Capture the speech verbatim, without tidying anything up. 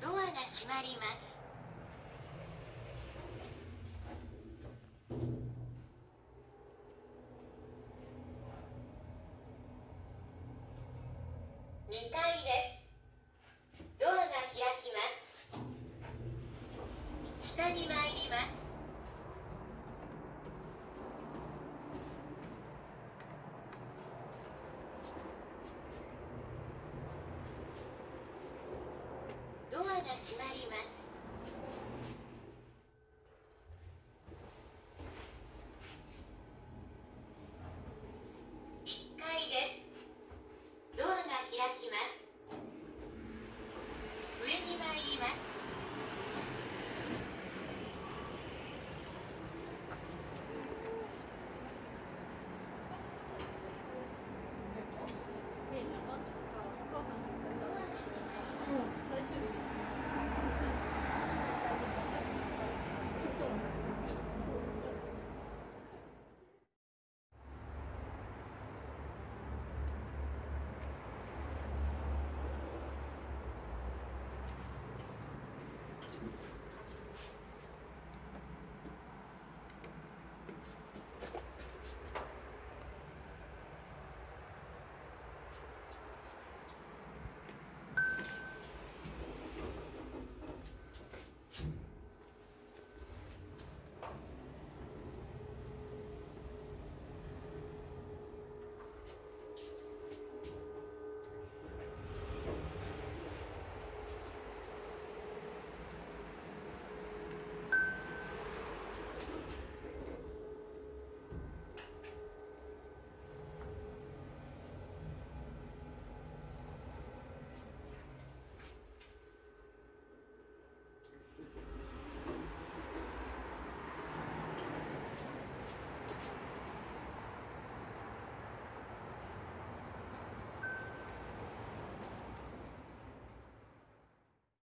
ドアが閉まります。にかいです。ドアが開きます。下に参ります。ドアが閉まります。いっかいです。ドアが開きます。上に参ります。